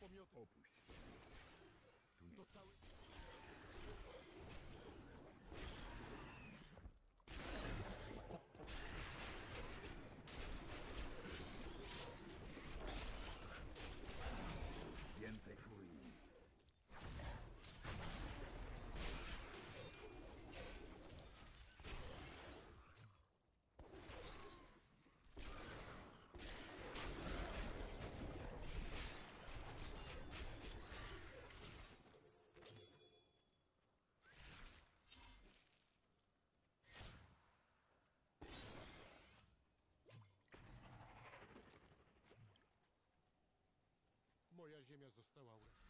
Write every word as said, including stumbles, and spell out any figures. Pomioty. Opuść to. Tu nie. Do cały... Więcej furii. Moja ziemia została łez.